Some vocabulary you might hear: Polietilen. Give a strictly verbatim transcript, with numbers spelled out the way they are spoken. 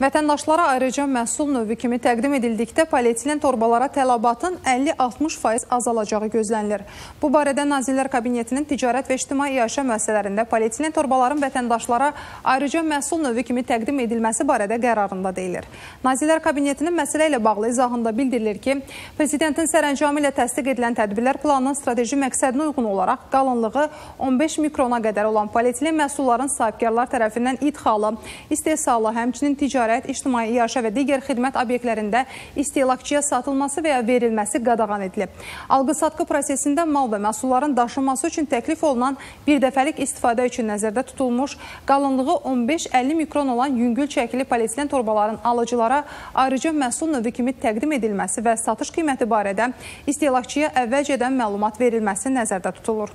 Vətəndaşlara ayrıca məhsul növü kimi təqdim edildikdə polietilen torbalara tələbatın əlli-altmış faiz azalacağı gözlənilir. Bu barədə Nazirlər Kabinetinin Ticarət və İctimai Yaşa müəssisələrində polietilen torbaların vətəndaşlara ayrıca məhsul növü kimi təqdim edilməsi barədə qərarında deyilir. Nazirlər Kabinetinin məsələ ilə bağlı izahında bildirilir ki, Prezidentin sərəncamı ilə təsdiq edilən tədbirlər planının strateji məqsədinə uyğun olaraq qalınlığı on beş mikrona qədər olan polietilen məhsulların sahibkarlar tərəfindən idxalı, istehsalı, həmçinin ticarət, İctimai yaşa və digər xidmət obyektlərində istehlakçıya satılması və ya verilməsi qadağan edilib. Alqı-satqı prosesində mal və məhsulların daşınması üçün təklif olunan birdəfəlik istifadə üçün nəzərdə tutulmuş, qalınlığı on beş əlli mikron olan yüngül çəkili polietilen torbaların alıcılara ayrıca məhsul növü kimi təqdim edilməsi və satış qiyməti barədə istehlakçıya əvvəlcədən məlumat verilməsi nəzərdə tutulur.